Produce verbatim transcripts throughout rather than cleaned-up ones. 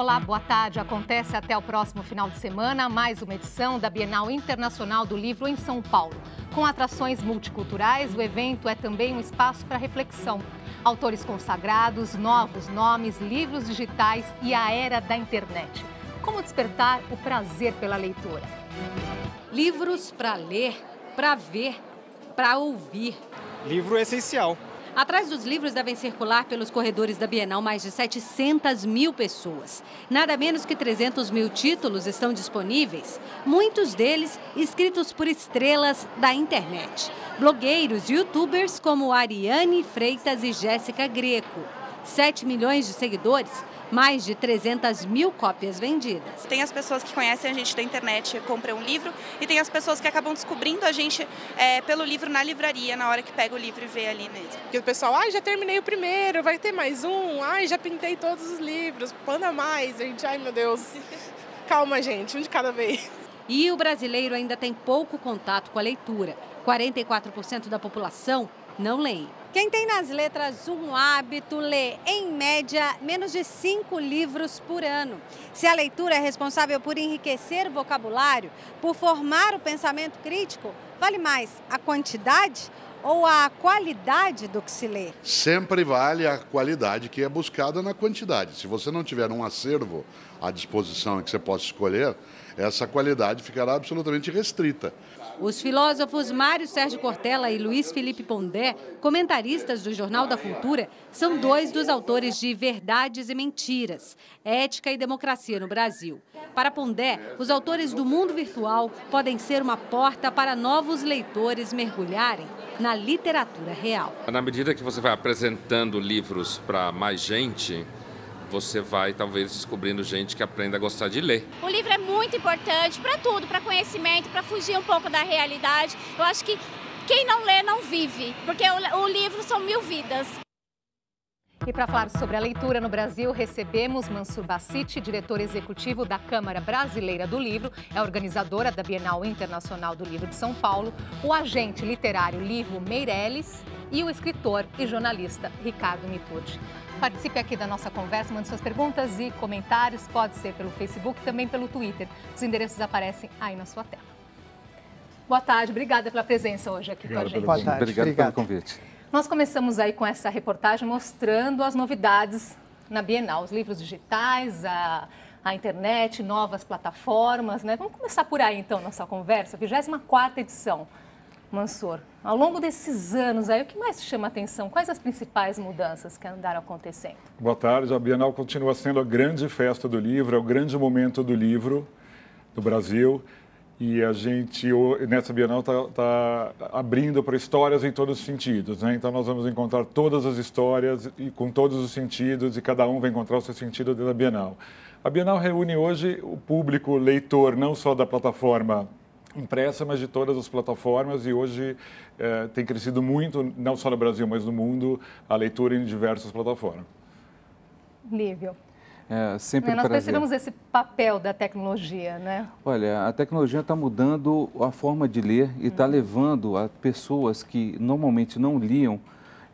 Olá, boa tarde. Acontece até o próximo final de semana mais uma edição da Bienal Internacional do Livro em São Paulo. Com atrações multiculturais, o evento é também um espaço para reflexão. Autores consagrados, novos nomes, livros digitais e a era da internet. Como despertar o prazer pela leitura? Livros para ler, para ver, para ouvir. Livro é essencial. Atrás dos livros devem circular pelos corredores da Bienal mais de setecentas mil pessoas. Nada menos que trezentos mil títulos estão disponíveis, muitos deles escritos por estrelas da internet. Blogueiros e youtubers como Ariane Freitas e Jéssica Greco. sete milhões de seguidores, mais de trezentas mil cópias vendidas. Tem as pessoas que conhecem a gente da internet e compram um livro, e tem as pessoas que acabam descobrindo a gente é, pelo livro na livraria, na hora que pega o livro e vê ali mesmo. Porque o pessoal, ai, ah, já terminei o primeiro, vai ter mais um, ai, ah, já pintei todos os livros, manda mais, a gente, ai meu Deus, calma gente, um de cada vez. E o brasileiro ainda tem pouco contato com a leitura, quarenta e quatro por cento da população não lê. Quem tem nas letras um hábito lê, em média, menos de cinco livros por ano. Se a leitura é responsável por enriquecer o vocabulário, por formar o pensamento crítico, vale mais a quantidade ou a qualidade do que se lê? Sempre vale a qualidade que é buscada na quantidade. Se você não tiver um acervo à disposição que você possa escolher, essa qualidade ficará absolutamente restrita. Os filósofos Mário Sérgio Cortella e Luiz Felipe Pondé, comentaristas do Jornal da Cultura, são dois dos autores de Verdades e Mentiras, Ética e Democracia no Brasil. Para Pondé, os autores do mundo virtual podem ser uma porta para novos leitores mergulharem na literatura real. Na medida que você vai apresentando livros para mais gente, você vai talvez descobrindo gente que aprenda a gostar de ler. O livro é muito importante para tudo, para conhecimento, para fugir um pouco da realidade. Eu acho que quem não lê não vive, porque o, o livro são mil vidas. E para falar sobre a leitura no Brasil, recebemos Mansur Bassit, diretor executivo da Câmara Brasileira do Livro, é organizadora da Bienal Internacional do Livro de São Paulo, o agente literário Lívio Meireles e o escritor e jornalista Ricardo Mituti. Participe aqui da nossa conversa, mande suas perguntas e comentários, pode ser pelo Facebook e também pelo Twitter. Os endereços aparecem aí na sua tela. Boa tarde, obrigada pela presença hoje aqui Obrigado com a gente. Boa tarde. Obrigado, Obrigado pelo convite. Nós começamos aí com essa reportagem mostrando as novidades na Bienal, os livros digitais, a, a internet, novas plataformas, né? Vamos começar por aí então nossa conversa, vigésima quarta edição. Mansur, ao longo desses anos, aí, o que mais chama a atenção? Quais as principais mudanças que andaram acontecendo? Boa tarde. A Bienal continua sendo a grande festa do livro, é o grande momento do livro do Brasil. E a gente, nessa Bienal, está tá abrindo para histórias em todos os sentidos, né? Então, nós vamos encontrar todas as histórias e com todos os sentidos, e cada um vai encontrar o seu sentido dentro da Bienal. A Bienal reúne hoje o público leitor, não só da plataforma impressa, mas de todas as plataformas, e hoje eh, tem crescido muito, não só no Brasil, mas no mundo, a leitura em diversas plataformas. Lívio, é, sempre nós precisamos desse papel da tecnologia, né? Olha, a tecnologia está mudando a forma de ler e está hum. levando a pessoas que normalmente não liam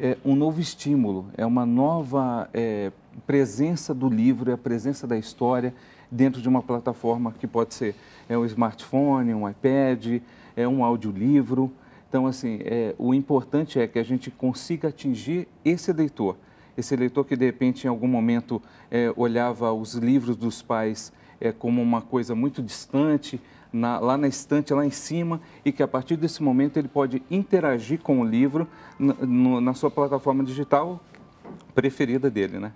é, um novo estímulo, é uma nova é, presença do livro, é a presença da história dentro de uma plataforma que pode ser é um smartphone, um iPad, é um audiolivro. Então, assim, é, o importante é que a gente consiga atingir esse leitor. Esse leitor que, de repente, em algum momento, é, olhava os livros dos pais é, como uma coisa muito distante, na, lá na estante, lá em cima, e que, a partir desse momento, ele pode interagir com o livro na, no, na sua plataforma digital preferida dele, né?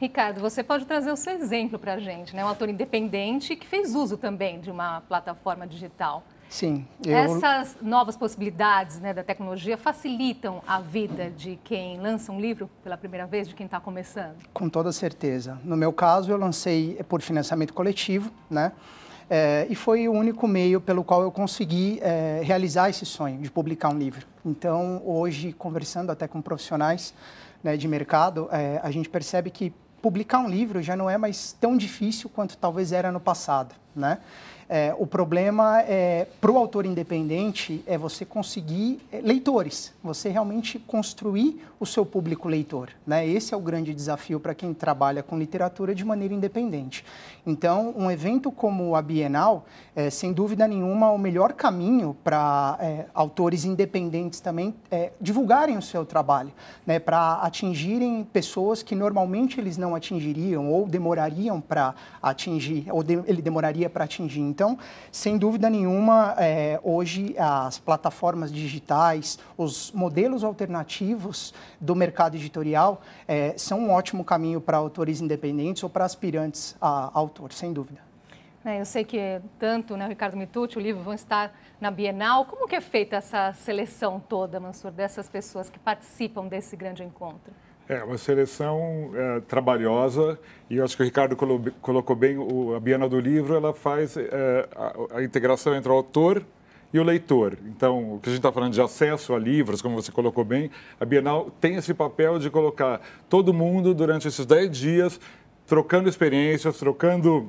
Ricardo, você pode trazer o seu exemplo para a gente, né? Um autor independente que fez uso também de uma plataforma digital. Sim. Eu... Essas novas possibilidades, né, da tecnologia facilitam a vida de quem lança um livro pela primeira vez, de quem está começando? Com toda certeza. No meu caso, eu lancei por financiamento coletivo, né? É, e foi o único meio pelo qual eu consegui é, realizar esse sonho de publicar um livro. Então, hoje, conversando até com profissionais, né, de mercado, é, a gente percebe que publicar um livro já não é mais tão difícil quanto talvez era no passado, né? É, o problema é, para o autor independente é você conseguir leitores, você realmente construir o seu público leitor, né? Esse é o grande desafio para quem trabalha com literatura de maneira independente. Então, um evento como a Bienal, é, sem dúvida nenhuma, o melhor caminho para é, autores independentes também é, divulgarem o seu trabalho, né? Para atingirem pessoas que normalmente eles não atingiriam ou demorariam para atingir, ou de, ele demoraria para atingir. Então, sem dúvida nenhuma, é, hoje as plataformas digitais, os modelos alternativos do mercado editorial é, são um ótimo caminho para autores independentes ou para aspirantes a, a autor, sem dúvida. É, eu sei que tanto, né, Ricardo Mituti, o livro vão estar na Bienal. Como que é feita essa seleção toda, Mansur, dessas pessoas que participam desse grande encontro? É uma seleção é, trabalhosa, e eu acho que o Ricardo colo colocou bem, o, a Bienal do Livro, ela faz é, a, a integração entre o autor e o leitor. Então, o que a gente está falando de acesso a livros, como você colocou bem, a Bienal tem esse papel de colocar todo mundo durante esses dez dias, trocando experiências, trocando...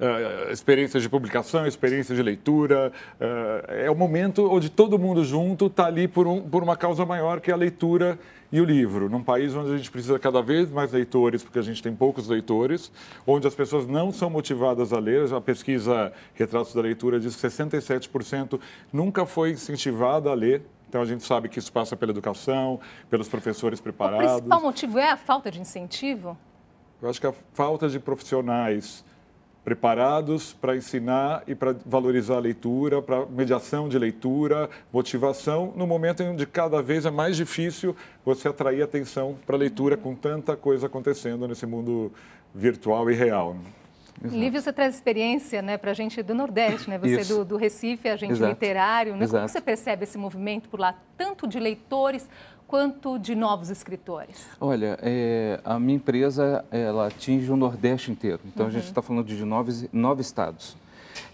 Uh, experiência de publicação, experiência de leitura, uh, é o momento onde todo mundo junto está ali por, um, por uma causa maior, que é a leitura e o livro. Num país onde a gente precisa cada vez mais leitores, porque a gente tem poucos leitores, onde as pessoas não são motivadas a ler. A pesquisa Retratos da Leitura diz que sessenta e sete por cento nunca foi incentivada a ler. Então, a gente sabe que isso passa pela educação, pelos professores preparados. O principal motivo é a falta de incentivo? Eu acho que a falta de profissionais preparados para ensinar e para valorizar a leitura, para mediação de leitura, motivação, no momento em que cada vez é mais difícil você atrair atenção para a leitura com tanta coisa acontecendo nesse mundo virtual e real. Exato. Lívio, você traz experiência, né, para a gente do Nordeste, né? Você do, do Recife, a gente literário, né? Como você percebe esse movimento por lá, tanto de leitores quanto de novos escritores? Olha, é, a minha empresa ela atinge o Nordeste inteiro. Então, uhum. a gente está falando de nove, nove estados.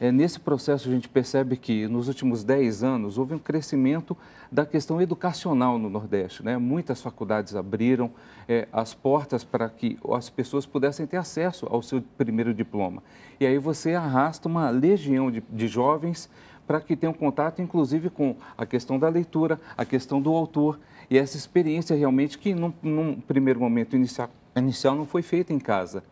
É, nesse processo, a gente percebe que nos últimos dez anos houve um crescimento da questão educacional no Nordeste, né? Muitas faculdades abriram é, as portas para que as pessoas pudessem ter acesso ao seu primeiro diploma. E aí você arrasta uma legião de, de jovens para que tenham contato, inclusive, com a questão da leitura, a questão do autor. E essa experiência realmente que, num, num primeiro momento inicial, inicial, não foi feita em casa.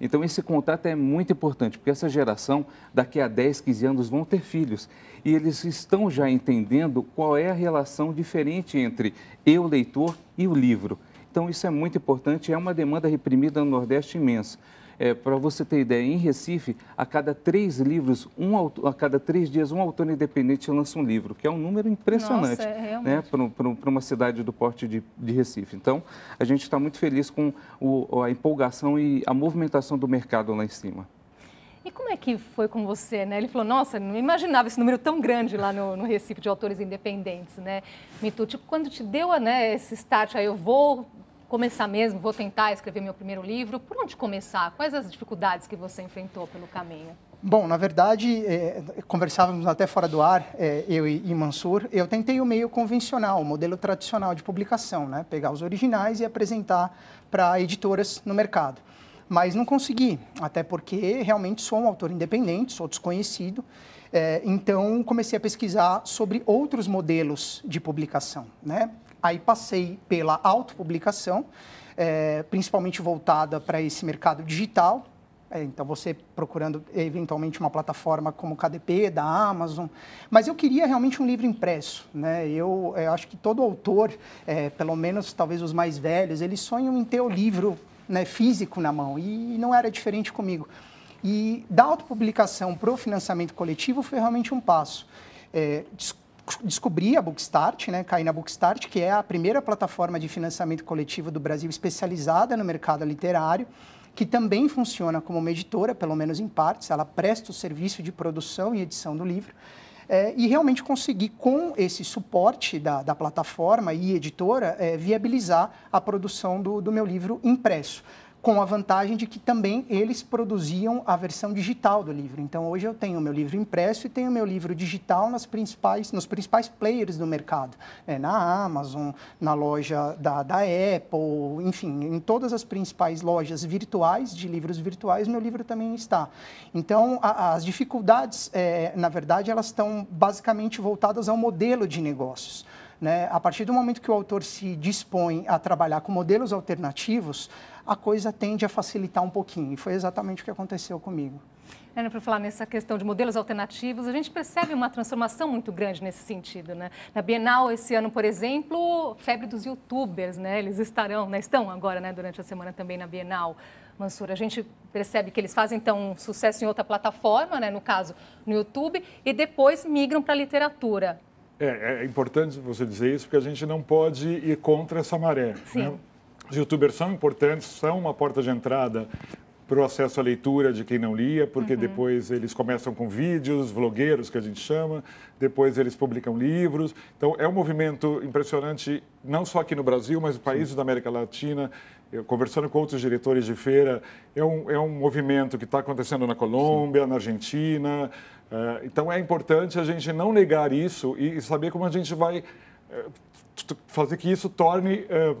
Então, esse contato é muito importante, porque essa geração, daqui a dez, quinze anos, vão ter filhos. E eles estão já entendendo qual é a relação diferente entre eu, leitor, e o livro. Então, isso é muito importante, é uma demanda reprimida no Nordeste imensa. É, para você ter ideia, em Recife, a cada três livros, um autor, a cada três dias, um autor independente lança um livro, que é um número impressionante, Nossa, é, né, para uma cidade do porte de, de Recife. Então, a gente está muito feliz com o, a empolgação e a movimentação do mercado lá em cima. E como é que foi com você, né? Ele falou, nossa, não imaginava esse número tão grande lá no, no Recife de autores independentes, né? Mituti, tipo, quando te deu, né, esse start, aí eu vou... começar mesmo, vou tentar escrever meu primeiro livro. Por onde começar? Quais as dificuldades que você enfrentou pelo caminho? Bom, na verdade, é, conversávamos até fora do ar, é, eu e, e Mansur, eu tentei o meio convencional, o modelo tradicional de publicação, né? Pegar os originais e apresentar para editoras no mercado. Mas não consegui, até porque realmente sou um autor independente, sou desconhecido. É, então, comecei a pesquisar sobre outros modelos de publicação, né? Aí passei pela autopublicação, é, principalmente voltada para esse mercado digital. É, então, você procurando, eventualmente, uma plataforma como o K D P, da Amazon. Mas eu queria realmente um livro impresso, né? Eu, eu acho que todo autor, é, pelo menos talvez os mais velhos, eles sonham em ter o livro, né, físico na mão. E não era diferente comigo. E da autopublicação para o financiamento coletivo foi realmente um passo. É, descobri a Bookstart, né? Caí na Bookstart, que é a primeira plataforma de financiamento coletivo do Brasil especializada no mercado literário, que também funciona como uma editora, pelo menos em partes, ela presta o serviço de produção e edição do livro. É, e realmente consegui, com esse suporte da, da plataforma e editora, é, viabilizar a produção do, do meu livro impresso. com a vantagem de que também eles produziam a versão digital do livro. Então, hoje eu tenho o meu livro impresso e tenho o meu livro digital nas principais, nos principais players do mercado. É, na Amazon, na loja da, da Apple, enfim, em todas as principais lojas virtuais, de livros virtuais, meu livro também está. Então, a, as dificuldades, é, na verdade, elas estão basicamente voltadas ao modelo de negócios. Né? A partir do momento que o autor se dispõe a trabalhar com modelos alternativos, a coisa tende a facilitar um pouquinho. E foi exatamente o que aconteceu comigo. É, para falar nessa questão de modelos alternativos, a gente percebe uma transformação muito grande nesse sentido, né? Na Bienal, esse ano, por exemplo, febre dos youtubers, né? Eles estarão, né? Estão agora, né? Durante a semana também na Bienal. Mansur, a gente percebe que eles fazem, então, um sucesso em outra plataforma, né? No caso, no YouTube, e depois migram para a literatura. É, é importante você dizer isso, porque a gente não pode ir contra essa maré. Sim. Né? Os youtubers são importantes, são uma porta de entrada para o acesso à leitura de quem não lia, porque uhum. depois eles começam com vídeos, vlogueiros, que a gente chama, depois eles publicam livros. Então, é um movimento impressionante, não só aqui no Brasil, mas em países da América Latina. Eu, conversando com outros diretores de feira, é um, é um movimento que está acontecendo na Colômbia, Sim. na Argentina. Uh, então, é importante a gente não negar isso e, e saber como a gente vai uh, fazer que isso torne... Uh,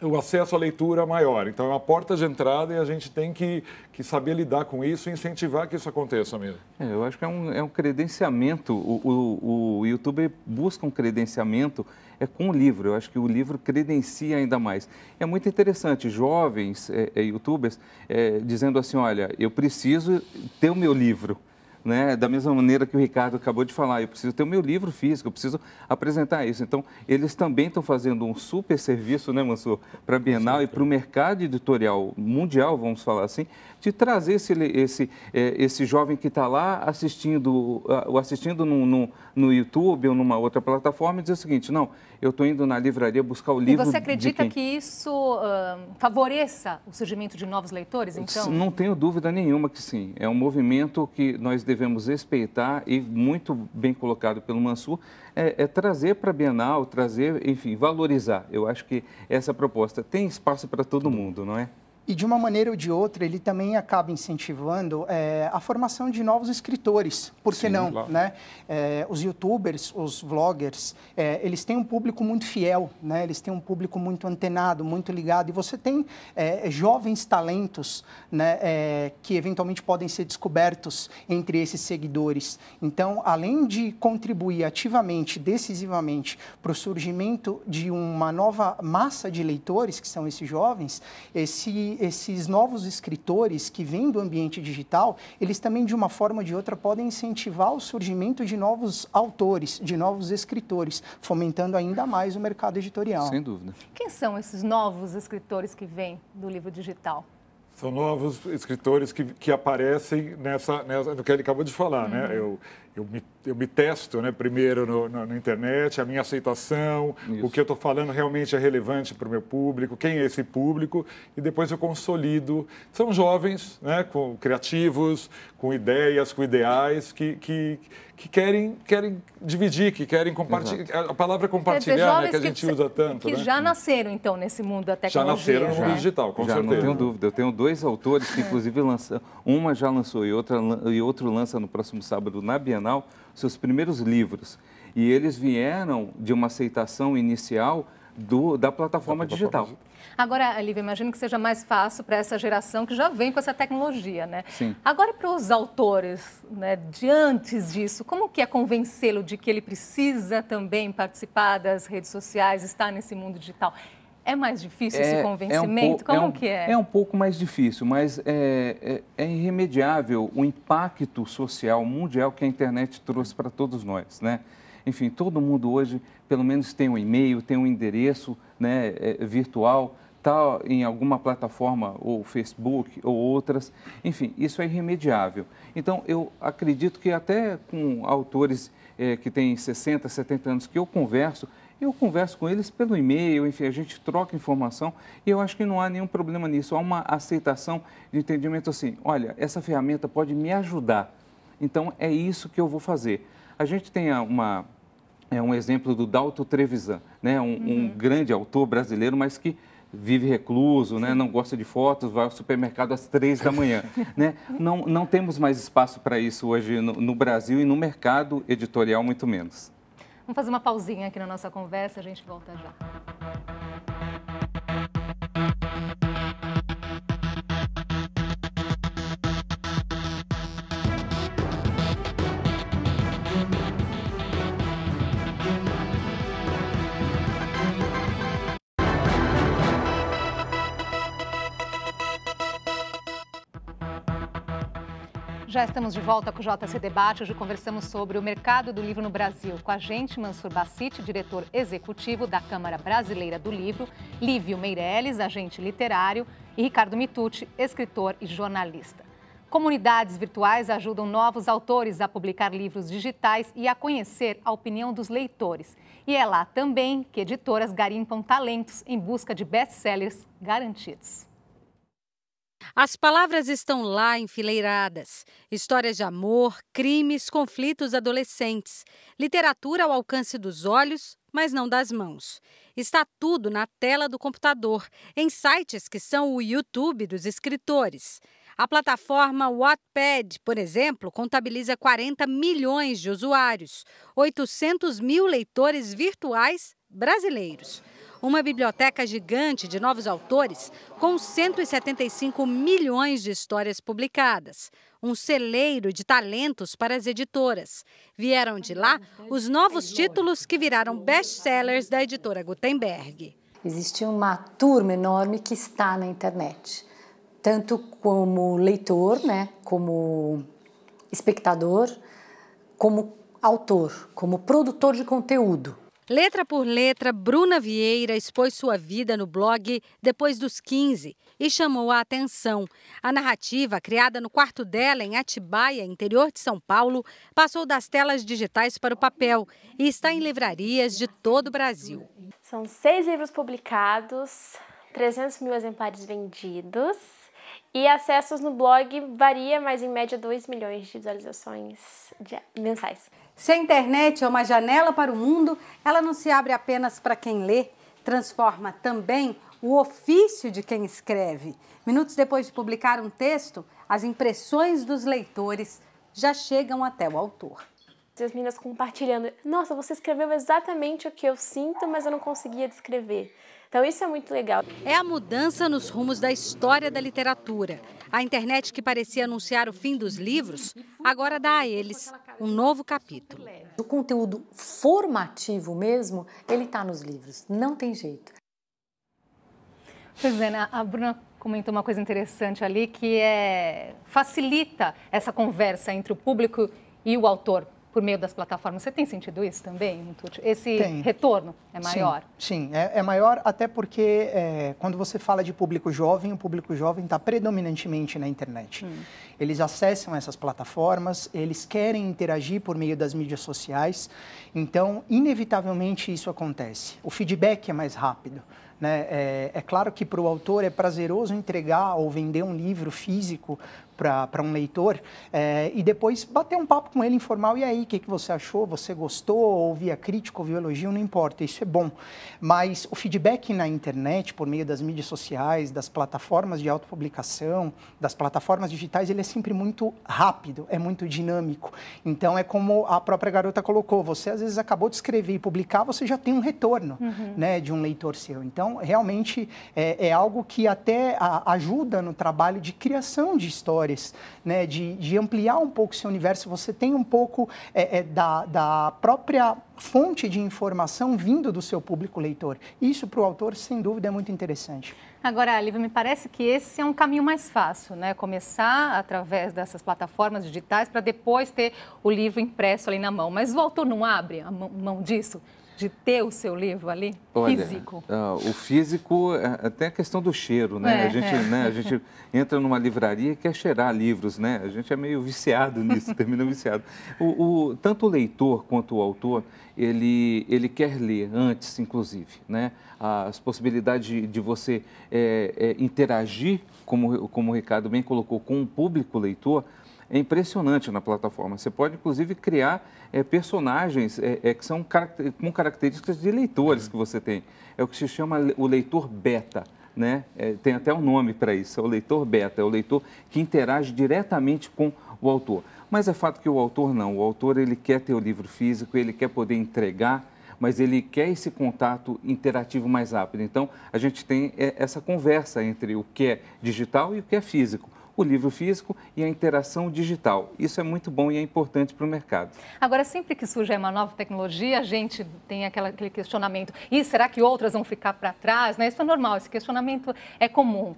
o acesso à leitura maior. Então, é uma porta de entrada e a gente tem que, que saber lidar com isso e incentivar que isso aconteça mesmo. É, eu acho que é um, é um credenciamento. O, o, o YouTube busca um credenciamento é, com o livro. Eu acho que o livro credencia ainda mais. É muito interessante, jovens é, é, youtubers é, dizendo assim, olha, eu preciso ter o meu livro. Né? Da mesma maneira que o Ricardo acabou de falar, eu preciso ter o meu livro físico, eu preciso apresentar isso. Então, eles também estão fazendo um super serviço, né, Mansur, para a Bienal Sim, e para o mercado editorial mundial, vamos falar assim, de trazer esse, esse, esse jovem que está lá assistindo, assistindo no, no, no YouTube ou numa outra plataforma e dizer o seguinte, não, eu estou indo na livraria buscar o livro de quem? E você acredita que isso uh, favoreça o surgimento de novos leitores, então? Não tenho dúvida nenhuma que sim. É um movimento que nós devemos respeitar e, muito bem colocado pelo Mansur, é, é trazer para a Bienal, trazer, enfim, valorizar. Eu acho que essa proposta tem espaço para todo mundo, não é? E, de uma maneira ou de outra, ele também acaba incentivando é, a formação de novos escritores. Por que Sim, não? Claro. Né? É, os youtubers, os vloggers, é, eles têm um público muito fiel, né? Eles têm um público muito antenado, muito ligado. E você tem é, jovens talentos, né, é, que eventualmente podem ser descobertos entre esses seguidores. Então, além de contribuir ativamente, decisivamente, para o surgimento de uma nova massa de leitores, que são esses jovens, esse... esses novos escritores que vêm do ambiente digital, eles também, de uma forma ou de outra, podem incentivar o surgimento de novos autores, de novos escritores, fomentando ainda mais o mercado editorial. Sem dúvida. Quem são esses novos escritores que vêm do livro digital? São novos escritores que, que aparecem nessa, nessa, do que ele acabou de falar, uhum. né? Eu, eu, me, eu me testo, né? Primeiro no, no, na internet, a minha aceitação, Isso. o que eu estou falando realmente é relevante para o meu público, quem é esse público, e depois eu consolido. São jovens, né? Com, criativos, com ideias, com ideais, que, que, que querem, querem dividir, que querem compartilhar. A palavra compartilhar, né? Que a gente que, usa tanto. Que né? já nasceram, então, nesse mundo da tecnologia. Já nasceram no mundo né? digital, com já, certeza. Não tenho dúvida, eu tenho dúvida. Dois autores que, inclusive, lançam, uma já lançou e, outra, e outro lança no próximo sábado na Bienal, seus primeiros livros. E eles vieram de uma aceitação inicial do, da plataforma digital. Agora, Lívia, imagino que seja mais fácil para essa geração que já vem com essa tecnologia, né? Sim. Agora, para os autores, né, de antes disso, como que é convencê-lo de que ele precisa também participar das redes sociais, estar nesse mundo digital? É mais difícil esse é, convencimento? É um Como é um, que é? É um pouco mais difícil, mas é, é, é irremediável o impacto social mundial que a internet trouxe para todos nós, né? Enfim, todo mundo hoje, pelo menos, tem um e-mail, tem um endereço, né, virtual, está em alguma plataforma, ou Facebook, ou outras. Enfim, isso é irremediável. Então, eu acredito que até com autores é, que têm sessenta, setenta anos que eu converso, Eu converso com eles pelo e-mail, enfim, a gente troca informação e eu acho que não há nenhum problema nisso. Há uma aceitação de entendimento assim, olha, essa ferramenta pode me ajudar, então é isso que eu vou fazer. A gente tem uma, é, um exemplo do Dalto Trevisan, né? um, uhum. um grande autor brasileiro, mas que vive recluso, né? Não gosta de fotos, vai ao supermercado às três da manhã. Né? Não, não temos mais espaço para isso hoje no, no Brasil e no mercado editorial muito menos. Vamos fazer uma pausinha aqui na nossa conversa, a gente volta já. Já estamos de volta com o J C Debate. Hoje conversamos sobre o mercado do livro no Brasil. Com a gente, Mansur Bassit, diretor executivo da Câmara Brasileira do Livro, Lívio Meireles, agente literário, e Ricardo Mituti, escritor e jornalista. Comunidades virtuais ajudam novos autores a publicar livros digitais e a conhecer a opinião dos leitores. E é lá também que editoras garimpam talentos em busca de best-sellers garantidos. As palavras estão lá enfileiradas. Histórias de amor, crimes, conflitos adolescentes. Literatura ao alcance dos olhos, mas não das mãos. Está tudo na tela do computador, em sites que são o YouTube dos escritores. A plataforma Wattpad, por exemplo, contabiliza quarenta milhões de usuários, oitocentos mil leitores virtuais brasileiros. Uma biblioteca gigante de novos autores com cento e setenta e cinco milhões de histórias publicadas. Um celeiro de talentos para as editoras. Vieram de lá os novos títulos que viraram best-sellers da editora Gutenberg. Existe uma turma enorme que está na internet, tanto como leitor, né, como espectador, como autor, como produtor de conteúdo. Letra por letra, Bruna Vieira expôs sua vida no blog Depois dos quinze e chamou a atenção. A narrativa, criada no quarto dela em Atibaia, interior de São Paulo, passou das telas digitais para o papel e está em livrarias de todo o Brasil. São seis livros publicados, trezentos mil exemplares vendidos e acessos no blog varia, mas em média dois milhões de visualizações mensais. Se a internet é uma janela para o mundo, ela não se abre apenas para quem lê, transforma também o ofício de quem escreve. Minutos depois de publicar um texto, as impressões dos leitores já chegam até o autor. As meninas compartilhando, nossa, você escreveu exatamente o que eu sinto, mas eu não conseguia descrever. Então isso é muito legal. É a mudança nos rumos da história da literatura. A internet que parecia anunciar o fim dos livros, agora dá a eles um novo capítulo. O conteúdo formativo mesmo, ele está nos livros, não tem jeito. Pois é, a Bruna comentou uma coisa interessante ali, que é facilita essa conversa entre o público e o autor. Por meio das plataformas. Você tem sentido isso também, Mituti? Esse tem. Retorno é maior? Sim, sim. É, é maior até porque é, quando você fala de público jovem, o público jovem está predominantemente na internet. Hum. Eles acessam essas plataformas, eles querem interagir por meio das mídias sociais, então, inevitavelmente, isso acontece. O feedback é mais rápido. Né? É, é claro que para o autor é prazeroso entregar ou vender um livro físico para um leitor é, e depois bater um papo com ele informal. E aí, o que, que você achou? Você gostou? Ouvia crítica, ouvia elogio? Não importa, isso é bom. Mas o feedback na internet, por meio das mídias sociais, das plataformas de autopublicação, das plataformas digitais, ele é sempre muito rápido, é muito dinâmico. Então, é como a própria garota colocou, você às vezes acabou de escrever e publicar, você já tem um retorno, uhum, né, de um leitor seu. Então, realmente, é, é algo que até a, ajuda no trabalho de criação de história. Né, de, de ampliar um pouco o seu universo, você tem um pouco é, é, da, da própria fonte de informação vindo do seu público leitor. Isso para o autor, sem dúvida, é muito interessante. Agora, Lívia, me parece que esse é um caminho mais fácil, né? Começar através dessas plataformas digitais para depois ter o livro impresso ali na mão. Mas o autor não abre a mão disso? De ter o seu livro ali, olha, físico? Uh, o físico, até a questão do cheiro, né? É, a, gente, é. né? a gente entra numa livraria e quer cheirar livros, né? A gente é meio viciado nisso, termina viciado. O, o, tanto o leitor quanto o autor, ele, ele quer ler antes, inclusive, né? As possibilidades de, de você é, é, interagir, como, como o Ricardo bem colocou, com o público leitor, é impressionante na plataforma. Você pode, inclusive, criar é, personagens é, é, que são car- com características de leitores que você tem. É o que se chama o leitor beta. né? É, tem até um nome para isso, é o leitor beta, é o leitor que interage diretamente com o autor. Mas é fato que o autor não, o autor ele quer ter o livro físico, ele quer poder entregar, mas ele quer esse contato interativo mais rápido. Então, a gente tem essa conversa entre o que é digital e o que é físico. O livro físico e a interação digital. Isso é muito bom e é importante para o mercado. Agora, sempre que surge uma nova tecnologia, a gente tem aquela, aquele questionamento. E será que outras vão ficar para trás? Né? Isso é normal, esse questionamento é comum.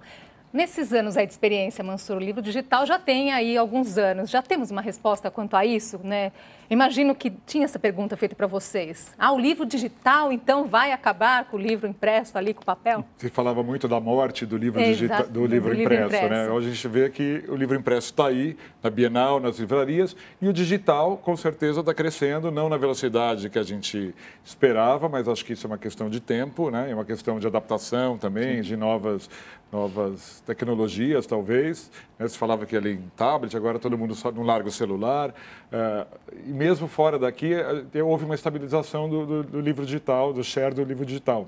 Nesses anos aí de experiência, Mansur, o livro digital já tem aí alguns anos. Já temos uma resposta quanto a isso, né? Imagino que tinha essa pergunta feita para vocês. Ah, o livro digital, então, vai acabar com o livro impresso ali, com o papel? Se falava muito da morte do livro, é, digita... do livro, do impresso, livro impresso, né? Hoje a gente vê que o livro impresso está aí, na Bienal, nas livrarias, e o digital, com certeza, está crescendo, não na velocidade que a gente esperava, mas acho que isso é uma questão de tempo, né? É uma questão de adaptação também, sim, de novas... novas tecnologias, talvez. Você falava que ali em tablet, agora todo mundo só não larga o celular. E mesmo fora daqui, houve uma estabilização do, do, do livro digital, do share do livro digital.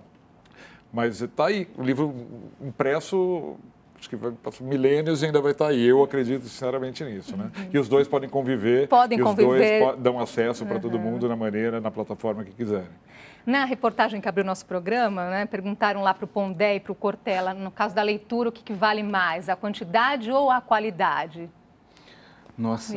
Mas está aí, o livro impresso, acho que vai passar milênios e ainda vai estar aí. Eu acredito sinceramente nisso, né? Uhum. E os dois podem conviver. Podem conviver. Os dois dão acesso para, uhum, todo mundo na maneira, na plataforma que quiserem. Na reportagem que abriu nosso programa, né, perguntaram lá para o Pondé e para o Cortella, no caso da leitura, o que, que vale mais, a quantidade ou a qualidade? Nossa,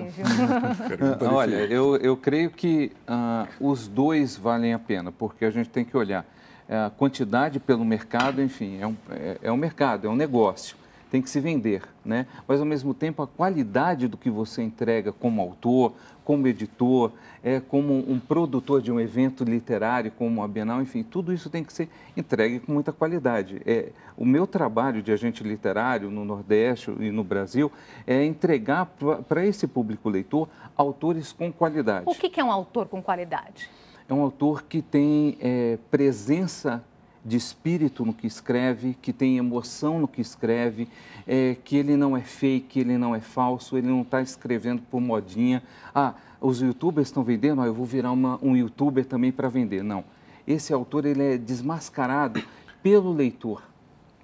olha, eu, eu creio que uh, os dois valem a pena, porque a gente tem que olhar a quantidade pelo mercado, enfim, é um, é, é um mercado, é um negócio, tem que se vender, né? Mas, ao mesmo tempo, a qualidade do que você entrega como autor, como editor, é, como um produtor de um evento literário, como a Bienal, enfim, tudo isso tem que ser entregue com muita qualidade. É, o meu trabalho de agente literário no Nordeste e no Brasil é entregar para esse público leitor autores com qualidade. O que, que é um autor com qualidade? É um autor que tem é, presença de espírito no que escreve, que tem emoção no que escreve, é, que ele não é fake, ele não é falso, ele não está escrevendo por modinha. Ah, os youtubers estão vendendo, ah, eu vou virar uma, um youtuber também para vender. Não, esse autor ele é desmascarado pelo leitor.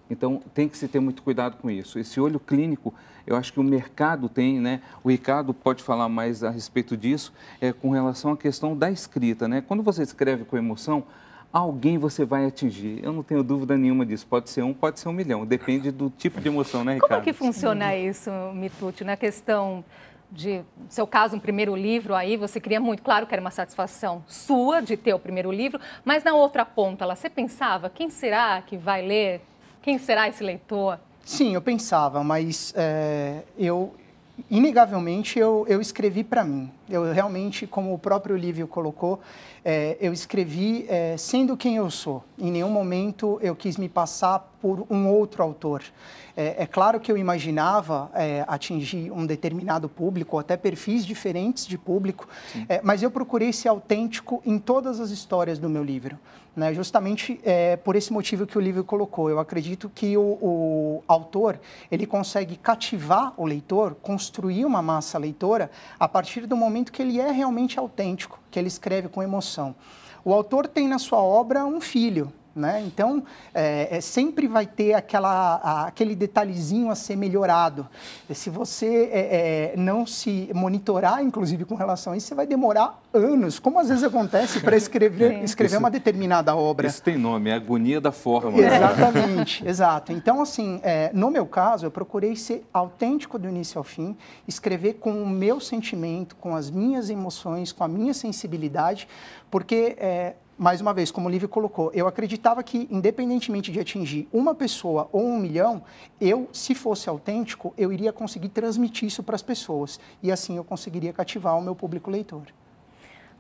Então, tem que se ter muito cuidado com isso. Esse olho clínico, eu acho que o mercado tem, né? O Ricardo pode falar mais a respeito disso, é, com relação à questão da escrita, né? Quando você escreve com emoção, alguém você vai atingir. Eu não tenho dúvida nenhuma disso. Pode ser um, pode ser um milhão. Depende do tipo de emoção, né, Ricardo? Como é que funciona isso, Mituti? Na questão de, no seu caso, um primeiro livro aí, você queria muito, claro que era uma satisfação sua de ter o primeiro livro, mas na outra ponta, lá, você pensava, quem será que vai ler? Quem será esse leitor? Sim, eu pensava, mas é, eu, inegavelmente, eu, eu escrevi para mim. Eu realmente, como o próprio Lívio colocou, é, eu escrevi é, sendo quem eu sou. Em nenhum momento eu quis me passar por um outro autor. É, é claro que eu imaginava é, atingir um determinado público, até perfis diferentes de público, é, mas eu procurei ser autêntico em todas as histórias do meu livro, né? Justamente é, por esse motivo que o Lívio colocou. Eu acredito que o, o autor ele consegue cativar o leitor, construir uma massa leitora a partir do momento que ele é realmente autêntico, que ele escreve com emoção. O autor tem na sua obra um filho, né? Então, é, é, sempre vai ter aquela, a, aquele detalhezinho a ser melhorado. E se você é, é, não se monitorar, inclusive, com relação a isso, você vai demorar anos, como às vezes acontece, para escrever, escrever isso, uma determinada obra. Isso tem nome, é a agonia da forma. Exatamente, exato. Então, assim, é, no meu caso, eu procurei ser autêntico do início ao fim, escrever com o meu sentimento, com as minhas emoções, com a minha sensibilidade, porque... É, mais uma vez, como o Lívio colocou, eu acreditava que, independentemente de atingir uma pessoa ou um milhão, eu, se fosse autêntico, eu iria conseguir transmitir isso para as pessoas. E assim eu conseguiria cativar o meu público leitor.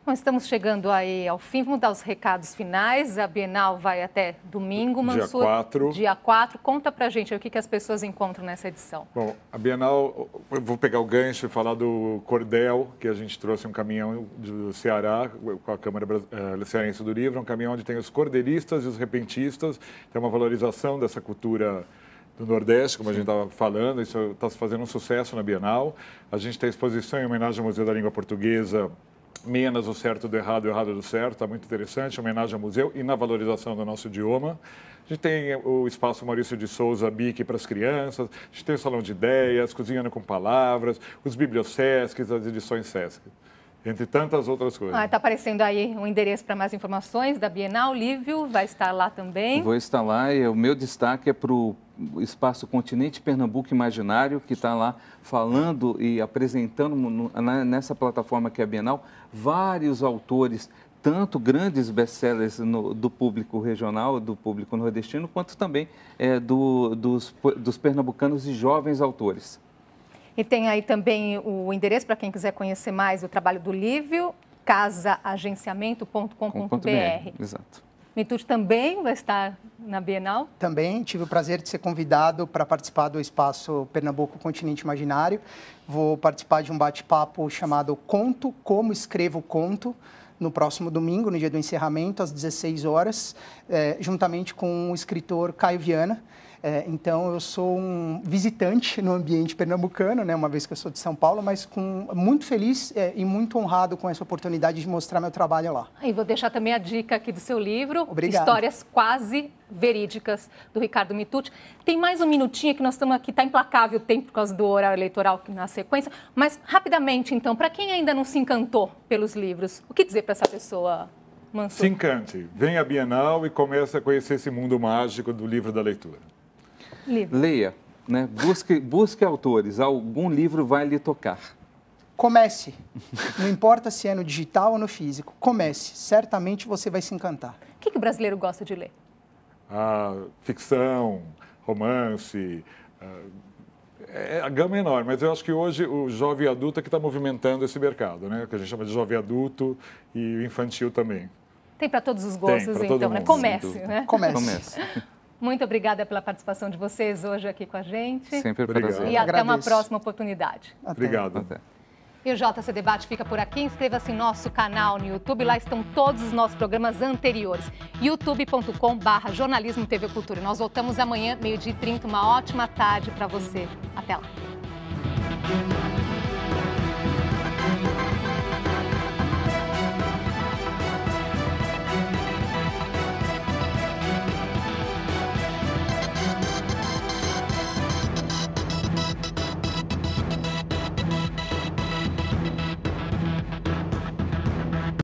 Bom, estamos chegando aí ao fim, vamos dar os recados finais. A Bienal vai até domingo, Mansur. Dia quatro. Dia quatro. Conta pra gente o que, que as pessoas encontram nessa edição. Bom, a Bienal, eu vou pegar o gancho e falar do cordel, que a gente trouxe um caminhão do Ceará, com a Câmara Cearense do Livro, um caminhão onde tem os cordelistas e os repentistas, tem uma valorização dessa cultura do Nordeste, como a gente estava falando, isso está fazendo um sucesso na Bienal. A gente tem a exposição em homenagem ao Museu da Língua Portuguesa, menas o certo do errado e o errado do certo, está muito interessante, homenagem ao museu e na valorização do nosso idioma. A gente tem o Espaço Maurício de Souza, B I C, para as crianças, a gente tem o Salão de Ideias, Cozinhando com Palavras, os Bibliossesques, as Edições Sesc. Entre tantas outras coisas. Está ah, aparecendo aí um endereço para mais informações da Bienal. Lívio vai estar lá também. Vou estar lá e o meu destaque é para o Espaço Continente Pernambuco Imaginário, que está lá falando e apresentando no, na, nessa plataforma que é a Bienal, vários autores, tanto grandes best-sellers no, do público regional, do público nordestino, quanto também é, do, dos, dos pernambucanos e jovens autores. E tem aí também o endereço para quem quiser conhecer mais o trabalho do Lívio, casa agenciamento ponto com ponto br. Exato. Mituti também vai estar na Bienal? Também, tive o prazer de ser convidado para participar do Espaço Pernambuco Continente Imaginário. Vou participar de um bate-papo chamado Conto, Como Escrevo Conto, no próximo domingo, no dia do encerramento, às dezesseis horas, eh, juntamente com o escritor Caio Viana. É, então, eu sou um visitante no ambiente pernambucano, né, uma vez que eu sou de São Paulo, mas com, muito feliz é, e muito honrado com essa oportunidade de mostrar meu trabalho lá. E vou deixar também a dica aqui do seu livro, Obrigado. Histórias Quase Verídicas, do Ricardo Mituti. Tem mais um minutinho que nós estamos aqui, está implacável o tempo por causa do horário eleitoral na sequência, mas rapidamente, então, para quem ainda não se encantou pelos livros, o que dizer para essa pessoa? Mansur? Se encante, venha à Bienal e comece a conhecer esse mundo mágico do livro da leitura. Livro. Leia, né? busque, busque autores, algum livro vai lhe tocar. Comece, não importa se é no digital ou no físico, comece, certamente você vai se encantar. O que, que o brasileiro gosta de ler? Ah, ficção, romance, ah, é, a gama é enorme, mas eu acho que hoje o jovem adulto é que está movimentando esse mercado, né? Que a gente chama de jovem adulto e infantil também. Tem para todos os gostos, Tem, então, mundo, né? Comece, né? Comece. Comece. Muito obrigada pela participação de vocês hoje aqui com a gente. Sempre um prazer. E até Agradeço. uma próxima oportunidade. Até. Obrigado. Até. E o J C Debate fica por aqui. Inscreva-se em nosso canal no YouTube. Lá estão todos os nossos programas anteriores. youtube ponto com barra Jornalismo T V Cultura. Nós voltamos amanhã, meio-dia e trinta. Uma ótima tarde para você. Até lá.